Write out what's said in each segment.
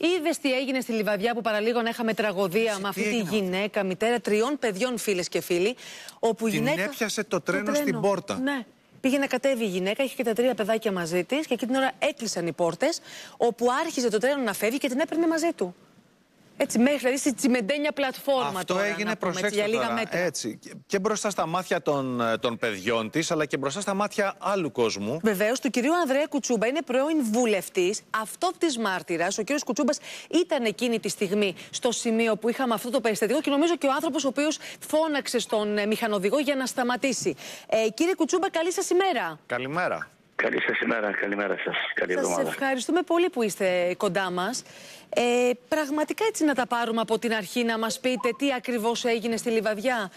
Είδες τι έγινε στη Λιβαδιά που παραλίγο να είχαμε τραγωδία με αυτή τη γυναίκα, μητέρα τριών παιδιών, φίλες και φίλοι. Όπου γυναίκα έπιασε το τρένο στην πόρτα. Ναι. Πήγε να κατέβει η γυναίκα, είχε και τα τρία παιδάκια μαζί της και εκείνη την ώρα έκλεισαν οι πόρτες, όπου άρχιζε το τρένο να φεύγει και την έπαιρνε μαζί του. Έτσι, μέχρι δηλαδή στη τσιμεντένια πλατφόρμα. Αυτό τώρα, έγινε προσέξτε τώρα. Έτσι, και μπροστά στα μάτια των παιδιών της, αλλά και μπροστά στα μάτια άλλου κόσμου. Βεβαίως, του κυρίου Ανδρέα Κουτσούμπα, είναι πρώην βουλευτής, αυτόπτης μάρτυρας. Ο κύριος Κουτσούμπας ήταν εκείνη τη στιγμή στο σημείο που είχαμε αυτό το περιστατικό και νομίζω και ο άνθρωπος ο οποίος φώναξε στον μηχανοδηγό για να σταματήσει. Κύριε Κουτσούμπα, καλή σας ημέρα. Καλημέρα. Καλή σας ημέρα, καλημέρα σας, καλή εβδομάδα. Σας ευχαριστούμε πολύ που είστε κοντά μας. Πραγματικά έτσι να τα πάρουμε από την αρχή, να μας πείτε τι ακριβώς έγινε στη Λιβαδιά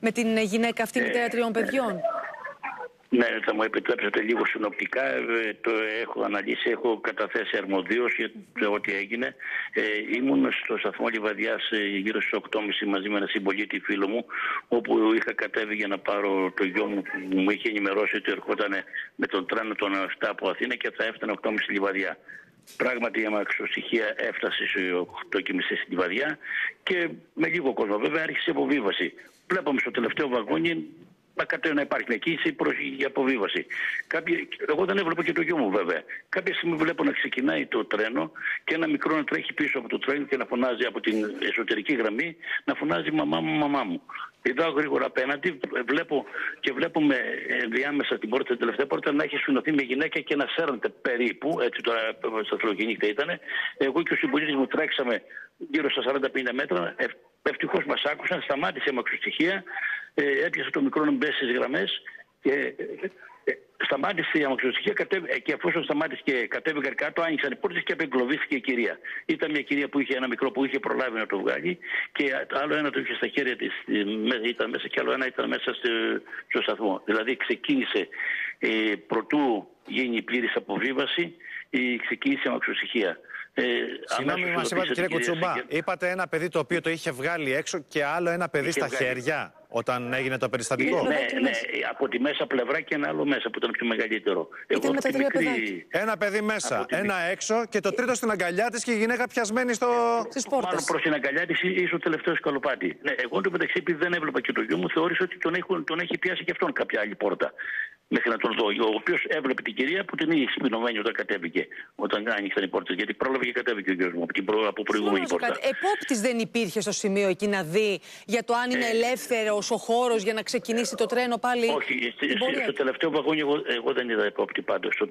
με την γυναίκα αυτή, μητέρα τριών παιδιών. Ναι, θα μου επιτρέψετε λίγο συνοπτικά, το έχω αναλύσει, έχω καταθέσει αρμοδίως για ό,τι έγινε. Ήμουν στο σταθμό Λιβαδιάς γύρω στις 8.30 μαζί με ένα συμπολίτη φίλο μου, όπου είχα κατέβει για να πάρω το γιο μου που μου είχε ενημερώσει ότι ερχόταν με τον τρένο των 7 από Αθήνα και θα έφτανε 8.30 Λιβαδιά. Πράγματι η αμαξοστοιχεία έφτασε στις 8.30 στη Λιβαδιά και με λίγο κόσμο βέβαια άρχισε η αποβίβαση. Βλέπαμε στο τελευταίο βαγόνι να υπάρχει μια κίνηση για αποβίβαση. Εγώ δεν έβλεπα και το γιο μου βέβαια. Κάποια στιγμή βλέπω να ξεκινάει το τρένο και ένα μικρό να τρέχει πίσω από το τρένο και να φωνάζει από την εσωτερική γραμμή, να φωνάζει μαμά μου, μαμά μου. Κοιτάω γρήγορα απέναντι, βλέπουμε διάμεσα την πόρτα, την τελευταία πόρτα, να έχει σφυνωθεί μια γυναίκα και να σέρνεται περίπου, έτσι τώρα στα θρογενήκτα ήταν. Εγώ και ο συμπολίτης μου τρέξαμε γύρω στα 40-50 μέτρα. Ευτυχώς μας άκουσαν, σταμάτησε η αμαξοστοιχεία, έπιασε το μικρό να μπει στις γραμμές και σταμάτησε η αμαξοστοιχεία και αφού σταμάτησε και κατέβηκαν κάτω, άνοιξαν οι πόρτες και απεγκλωβίστηκε η κυρία. Ήταν μια κυρία που είχε ένα μικρό που είχε προλάβει να το βγάλει και άλλο ένα το είχε στα χέρια της, ήταν μέσα και άλλο ένα ήταν μέσα στο σταθμό. Δηλαδή ξεκίνησε προτού γίνει η πλήρης αποβίβαση, ξεκίνησε η αμαξοστοιχεία. Συγγνώμη, μας είπατε κύριε Κουτσούμπα, είπατε ένα παιδί το οποίο το είχε βγάλει έξω και άλλο ένα παιδί στα χέρια όταν έγινε το περιστατικό. Ναι, από τη μέσα πλευρά και ένα άλλο μέσα που ήταν πιο μεγαλύτερο. Ήταν με τα τρία παιδάκια. Ένα παιδί μέσα, ένα έξω και το τρίτο στην αγκαλιά της και η γυναίκα πιασμένη στις πόρτες. Μάλλον προς την αγκαλιά της ή στο τελευταίο σκαλοπάτι. Ναι, εγώ το μεταξύ επειδή δεν έβλεπα και το γιο μου, θεώρησα ότι τον έχει πιάσει και αυτόν κάποια άλλη πόρτα. Μέχρι να τον δω, ο οποίος έβλεπε την κυρία που την είχε σπινωμένη όταν κατέβηκε, όταν άνοιξαν οι πόρτες. Γιατί πρόλαβε και κατέβηκε ο γιος μου από προηγούμενη πόρτα. Επόπτης δεν υπήρχε στο σημείο εκεί να δει για το αν είναι ελεύθερος ο χώρος για να ξεκινήσει το τρένο πάλι. Όχι, στο τελευταίο βαγόνι εγώ δεν είδα επόπτη πάντως.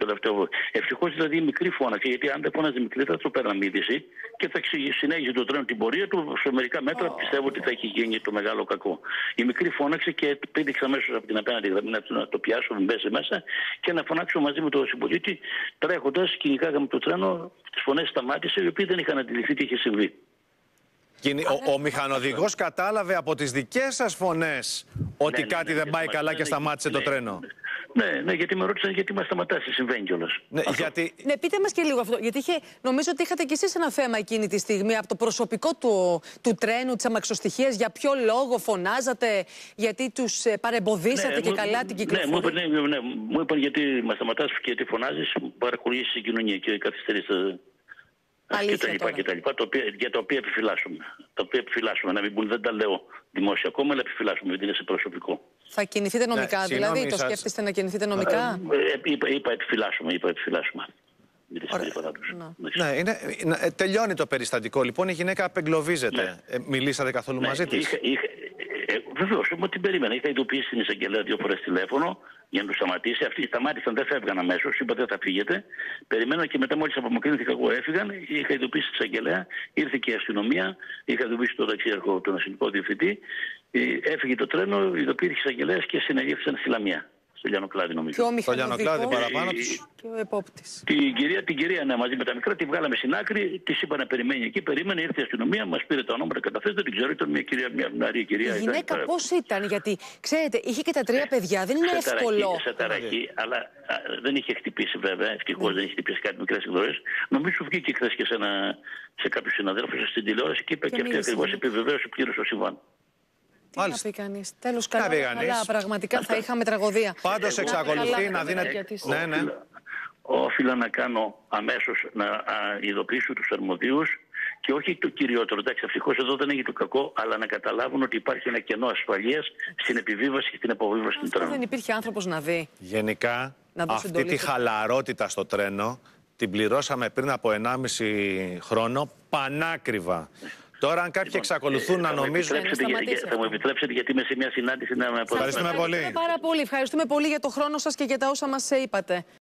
Ευτυχώς δηλαδή η μικρή φώναξε, γιατί αν δεν φώναζε μικρή θα το πέραμε είδηση και θα συνέχιζε το τρένο την πορεία του. Σε μερικά μέτρα πιστεύω ότι θα έχει γίνει το μεγάλο κακό. Η μικρή φώναξε και πήδηξε αμέσως από την απέναντι γραμμή να το πιάσουν. Μπέσε μέσα και να φωνάξω μαζί με τον συμπολίτη, τρέχοντας, κυνηγάγαμε το τρένο, τις φωνές σταμάτησε, οι οποίοι δεν είχαν αντιληφθεί τι είχε συμβεί. Ο μηχανοδηγός κατάλαβε από τις δικές σας φωνές ότι κάτι δεν πάει καλά και σταμάτησε το τρένο. Ναι, γιατί με ρώτησαν γιατί μας σταματάς, συμβαίνει κιόλας. Ναι, πείτε μας και λίγο αυτό, γιατί νομίζω ότι είχατε κι εσείς ένα θέμα εκείνη τη στιγμή από το προσωπικό του τρένου, της αμαξοστοιχείας, για ποιο λόγο φωνάζατε, γιατί τους παρεμποδίσατε και καλά την κυκλοφορία. Ναι, μου είπαν γιατί μας σταματάς και γιατί φωνάζεις, παρακολουθείς την κοινωνία και καθυστερείς και τα λοιπά, για τα οποία επιφυλάσσουμε. Τα οποία επιφυλάσσουμε, να μην πούν, δεν τα λέω δημόσια ακόμα, αλλά επιφυλάσσουμε, γιατί είναι σε προσωπικό. Θα κινηθείτε νομικά, δηλαδή, το σκέφτεστε να κινηθείτε νομικά. Είπα επιφυλάσσουμε. Τελειώνει το περιστατικό, λοιπόν, η γυναίκα απεγκλωβίζεται. Μιλήσατε καθόλου μαζί της? Βεβαίως, όμως την περίμενα. Είχα ειδοποιήσει την εισαγγελέα 2 φορές τηλέφωνο για να του σταματήσει. Αυτοί σταμάτησαν, δεν φεύγαν αμέσως. Είπα δεν θα φύγετε. Περιμένω και μετά, μόλις απομακρύνθηκα, εγώ έφυγαν. Είχα ειδοποιήσει την εισαγγελέα, ήρθε και η αστυνομία. Είχα ειδοποιήσει τον ταξιάρχο, τον αστυνομικό διευθυντή. Έφυγε το τρένο, ειδοποιήθηκε η εισαγγελέα και συνελήφθησαν στη Λαμία. Στο Λιανοκλάδι, νομίζω. Στο Λιανοκλάδι, παραπάνω τους. Και ο επόπτης. Την κυρία, ναι, μαζί με τα μικρά, τη βγάλαμε στην άκρη, τη είπα να περιμένει εκεί. Περίμενε, ήρθε η αστυνομία, μας πήρε τα ονόματα, καταθέσατε, την ξέρω, ήταν μια κυρία, μια νεαρή κυρία. Η γυναίκα πώς ήταν, γιατί ξέρετε, είχε και τα 3 παιδιά, δεν είναι εύκολο. Σε ταραχή, αλλά δεν είχε χτυπήσει βέβαια, ευτυχώς δεν είχε χτυπήσει κάτι μικρές εκδορές. Νομίζω βγήκε χθες και σε κάποιου συναδέλφου στην τηλεόραση και είπε και αυτή ακριβώς επιβεβαίωση πλήρως το συμβάν. Τι να πει κανείς. Τέλος, καλά, πραγματικά θα είχαμε τραγωδία. Πάντως εξακολουθεί να δίνεται. όφιλα να κάνω αμέσως, να ειδοποιήσω τους αρμοδίους και όχι το κυριότερο. Εντάξει, ευτυχώς εδώ δεν έγινε το κακό, αλλά να καταλάβουν ότι υπάρχει ένα κενό ασφαλείας στην επιβίβαση και την αποβίβαση του τρένου. Δεν υπήρχε άνθρωπος να δει. Γενικά, αυτή τη χαλαρότητα στο τρένο την πληρώσαμε πριν από 1,5 χρόνο πανάκριβα. Τώρα, αν κάποιοι εξακολουθούν να νομίζουν. Θα μου επιτρέψετε, γιατί είμαι σε μια συνάντηση να με απαντήσετε. Ευχαριστούμε πολύ. Πάρα πολύ. Ευχαριστούμε πολύ για το χρόνο σας και για τα όσα μας είπατε.